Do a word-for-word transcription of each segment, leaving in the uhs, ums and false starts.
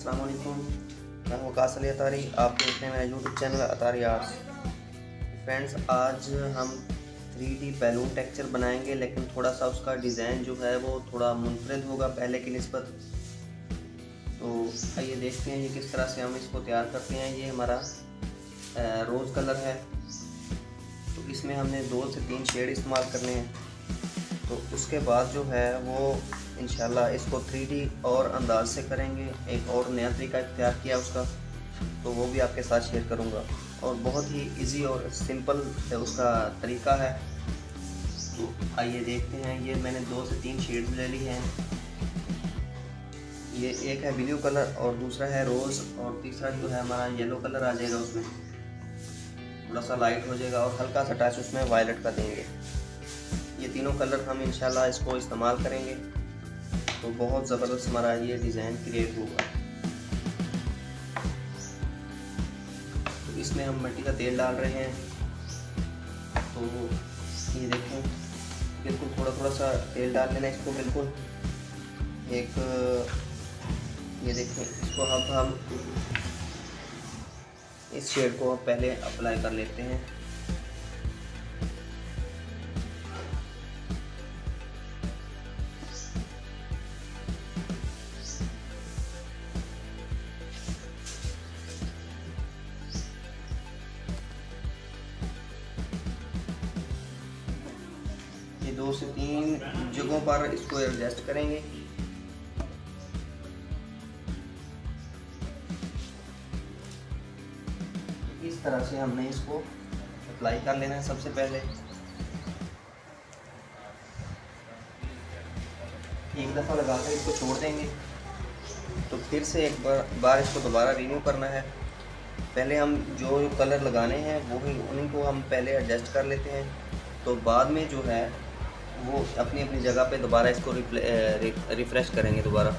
अस्सलाम वालेकुम, मैं हूँ वकास अली अतारी। आप देख रहे हैं मेरा YouTube channel Attari arts. Friends, आज हम थ्री डी बैलून टेक्चर बनाएंगे, लेकिन थोड़ा सा उसका डिज़ाइन जो है वो थोड़ा मुनफरद होगा पहले की नस्बत। तो आइए देखते हैं ये किस तरह से हम इसको तैयार करते हैं। ये हमारा रोज़ कलर है, तो इसमें हमने दो से तीन शेड इस्तेमाल करने हैं। तो उसके बाद जो है वो इंशाल्लाह इसको थ्री डी और अंदाज से करेंगे। एक और नया तरीका इख्तियार किया उसका, तो वो भी आपके साथ शेयर करूँगा। और बहुत ही इजी और सिंपल उसका तरीका है। तो आइए देखते हैं। ये मैंने दो से तीन शेड्स ले ली हैं। ये एक है ब्लू कलर और दूसरा है रोज़ और तीसरा जो है हमारा येलो कलर आ जाएगा। उसमें थोड़ा सा लाइट हो जाएगा और हल्का सा टच उसमें वायलेट का देंगे। ये तीनों कलर हम इंशाल्लाह इसको इस्तेमाल करेंगे, तो बहुत ज़बरदस्त हमारा ये डिज़ाइन क्रिएट होगा। तो इसमें हम मिट्टी का तेल डाल रहे हैं। तो ये देखें, बिल्कुल थोड़ा थोड़ा सा तेल डाल लेना इसको, बिल्कुल एक ये देखें इसको। अब हम इस शेड को पहले अप्लाई कर लेते हैं। दो से तीन जगहों पर इसको एडजस्ट करेंगे। इस तरह से हमने इसको अप्लाई कर लेना है सबसे पहले। एक दफ़ा लगाकर इसको छोड़ देंगे, तो फिर से एक बार बार इसको दोबारा रिन्यू करना है। पहले हम जो कलर लगाने हैं वो ही उन्हीं को हम पहले एडजस्ट कर लेते हैं, तो बाद में जो है वो अपनी अपनी जगह पे दोबारा इसको रिफ्रेश करेंगे दोबारा।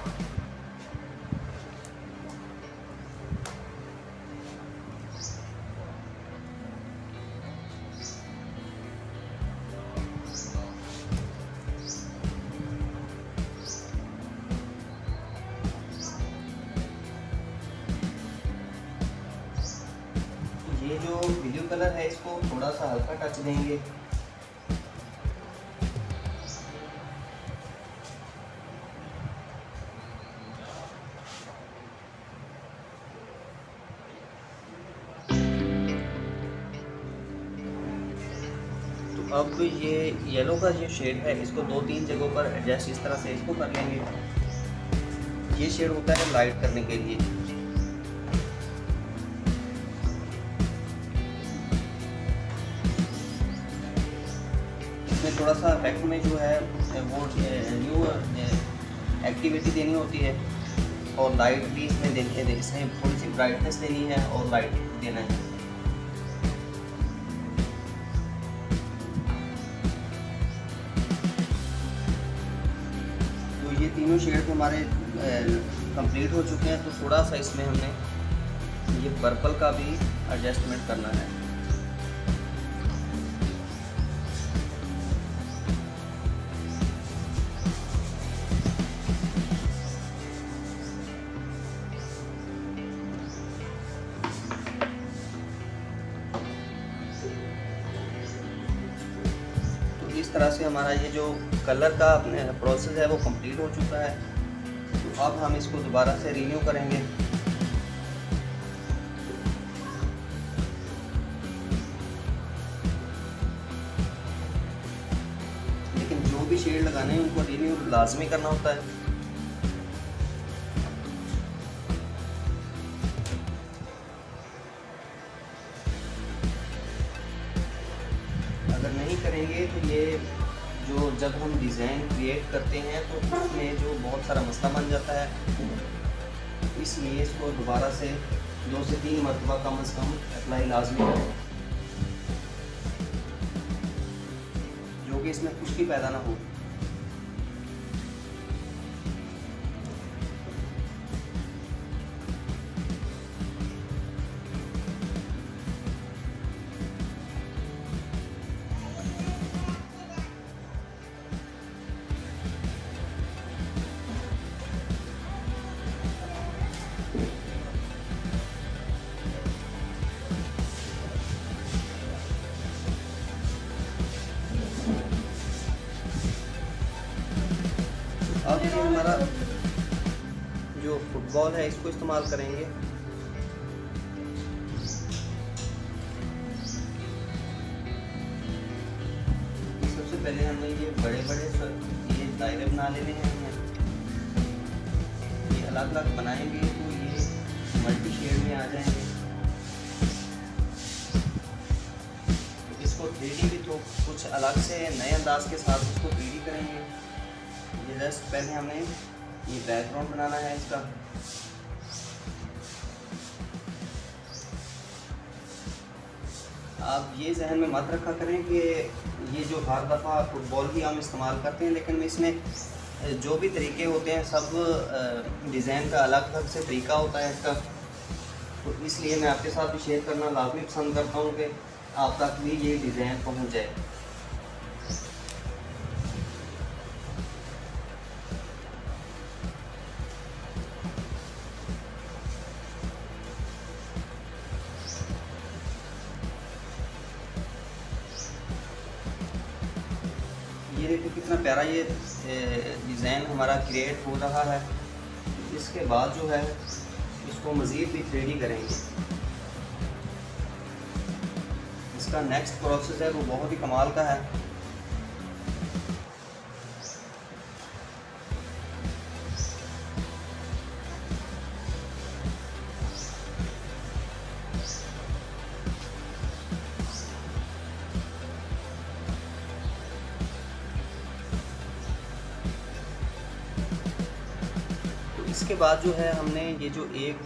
ये जो ब्लू कलर है इसको थोड़ा सा हल्का टच देंगे। अब ये येलो का जो शेड है इसको दो तीन जगहों पर एडजस्ट इस तरह से इसको कर लेंगे। ये शेड होता है लाइट करने के लिए। इसमें थोड़ा सा इफेक्ट में जो है वो न्यू एक्टिविटी देनी होती है, और लाइट भी इसमें देनी है। इसमें थोड़ी सी ब्राइटनेस देनी है और लाइट देना है। ये तीनों शेड हमारे कंप्लीट हो चुके हैं, तो थोड़ा सा इसमें हमने ये पर्पल का भी एडजस्टमेंट करना है। इस तरह से हमारा ये जो कलर का अपने प्रोसेस है वो कंप्लीट हो चुका है। तो अब हम इसको दोबारा से रिन्यू करेंगे। लेकिन जो भी शेड लगाने हैं उनको रिन्यू लाजमी करना होता है। अगर नहीं करेंगे तो ये जो जब हम डिज़ाइन क्रिएट करते हैं तो उसमें जो बहुत सारा मसला बन जाता है, इसलिए इसको दोबारा से दो से तीन मरतबा कम अज़ कम अप्लाई लाजमी करें, जो कि इसमें खुश्की पैदा ना हो। बॉल है इसको इस्तेमाल करेंगे। सबसे पहले हमें ये बड़े बड़े ये दायरे बना लेने हैं, ये अलग अलग बनाएंगे तो ये मल्टी शेड में आ जाएंगे। थ्री डी भी तो कुछ अलग से नए अंदाज के साथ उसको थ्री डी करेंगे। ये जस्ट पहले हमें ये बैकग्राउंड बनाना है इसका, आप ये जहन में मत रखा करें कि ये जो हर दफ़ा फुटबॉल ही हम इस्तेमाल करते हैं, लेकिन इसमें जो भी तरीके होते हैं सब डिज़ाइन का अलग अलग से तरीका होता है इसका, तो इसलिए मैं आपके साथ भी शेयर करना लाजमी पसंद करता हूँ कि आप तक भी ये डिज़ाइन पहुंच जाए। ये देखो कितना प्यारा ये डिज़ाइन हमारा क्रिएट हो रहा है। इसके बाद जो है इसको मज़ीद भी थ्री डी करेंगे। इसका नेक्स्ट प्रोसेस है वो बहुत ही कमाल का है। तो इसके बाद जो है हमने ये जो एक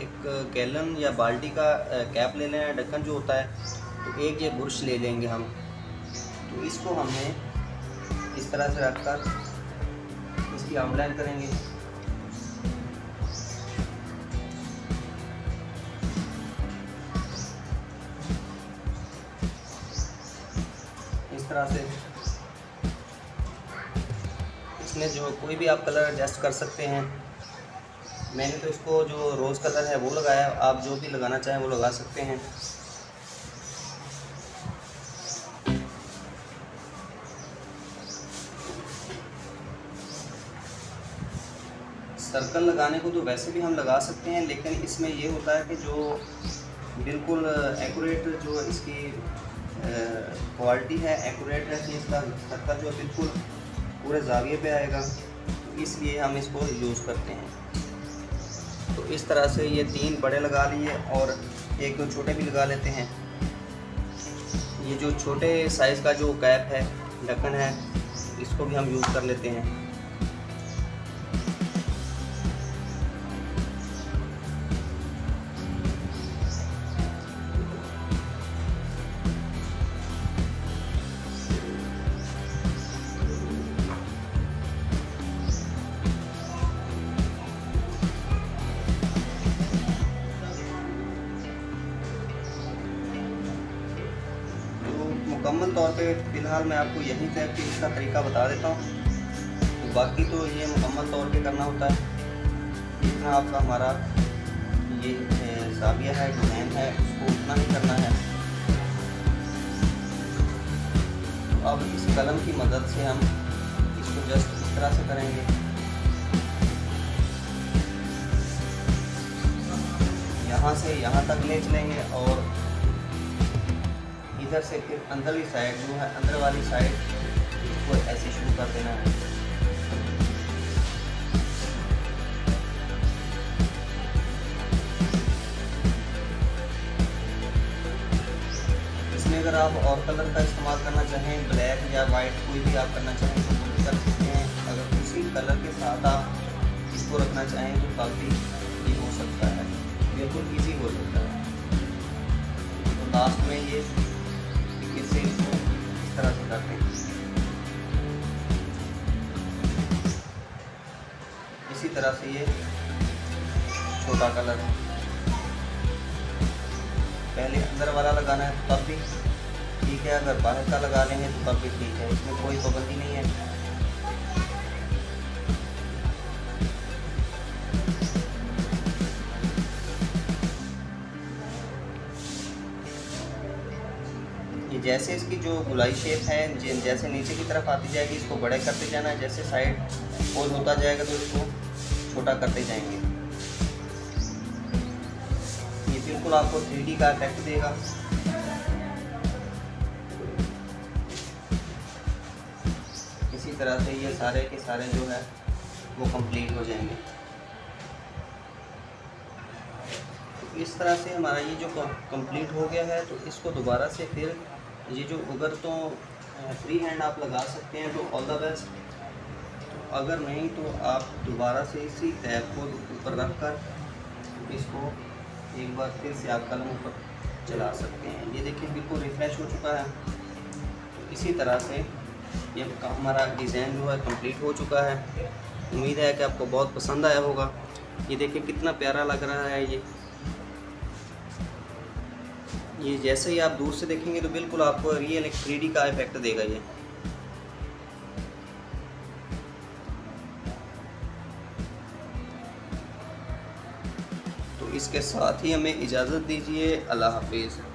एक गैलन या बाल्टी का कैप ले लेना है, ढक्कन जो होता है, तो एक ये ब्रश ले लेंगे हम, तो इसको हमने इस तरह से रखकर इसकी आउटलाइन करेंगे। इस तरह से इसमें जो कोई भी आप कलर एडजस्ट कर सकते हैं। मैंने तो इसको जो रोज़ कलर है वो लगाया, आप जो भी लगाना चाहें वो लगा सकते हैं। सर्कल लगाने को तो वैसे भी हम लगा सकते हैं, लेकिन इसमें ये होता है कि जो बिल्कुल एक्यूरेट जो इसकी क्वालिटी है, एक्यूरेट है कि इसका सर्कल जो बिल्कुल पूरे जाविये पे आएगा, तो इसलिए हम इसको यूज़ करते हैं। तो इस तरह से ये तीन बड़े लगा लिए और एक दो छोटे भी लगा लेते हैं। ये जो छोटे साइज़ का जो कैप है, ढक्कन है, इसको भी हम यूज़ कर लेते हैं। मुकम्मल तौर पे फ़िलहाल मैं आपको यहीं तक कि इसका तरीका बता देता हूँ, तो बाकी तो ये मुकम्मल तौर पे करना होता है। जितना आपका हमारा ये साबिया है, डिज़ाइन है, उसको उतना ही करना है। तो अब इस कलम की मदद से हम इसको जस्ट इस तरह से करेंगे। यहाँ से यहाँ तक ले चलेंगे और इधर से फिर अंदरली साइड जो है, अंदर वाली साइड इसको ऐसे शुरू कर देना है। इसमें अगर आप और कलर का इस्तेमाल करना चाहें, ब्लैक या वाइट कोई भी आप करना चाहें तो वो भी कर सकते हैं। अगर उसी कलर के साथ आप इसको रखना चाहें तो काफ़ी ये हो सकता है, बिल्कुल ईजी हो सकता है। लास्ट में ये इसे इसको इस तरह से करते हैं। इसी तरह से ये छोटा कलर पहले अंदर वाला लगाना है तब भी ठीक है, अगर बाहर का लगा लेंगे तो तब भी ठीक है, इसमें कोई पाबंदी नहीं है। जैसे इसकी जो गोलाई शेप है, जैसे नीचे की तरफ आती जाएगी इसको बड़े करते जाना है, जैसे साइड होल होता जाएगा तो इसको छोटा करते जाएंगे। बिल्कुल आपको थ्री डी का इफेक्ट देगा। इसी तरह से ये सारे के सारे जो है वो कंप्लीट हो जाएंगे। तो इस तरह से हमारा ये जो कंप्लीट हो गया है, तो इसको दोबारा से फिर ये जो अगर तो फ्री हैंड आप लगा सकते हैं, तो ऑल द बेस्ट। तो अगर नहीं तो आप दोबारा से इसी टैब को ऊपर रख कर इसको एक बार फिर से आप कलम ऊपर चला सकते हैं। ये देखिए बिल्कुल रिफ्रेश हो चुका है। तो इसी तरह से ये हमारा डिज़ाइन जो है कंप्लीट हो चुका है। उम्मीद है कि आपको बहुत पसंद आया होगा। ये देखिए कितना प्यारा लग रहा है। ये ये जैसे ही आप दूर से देखेंगे तो बिल्कुल आपको रियल एक थ्री डी का इफेक्ट देगा। ये इसके साथ ही हमें इजाज़त दीजिए। अल्लाह हाफिज़।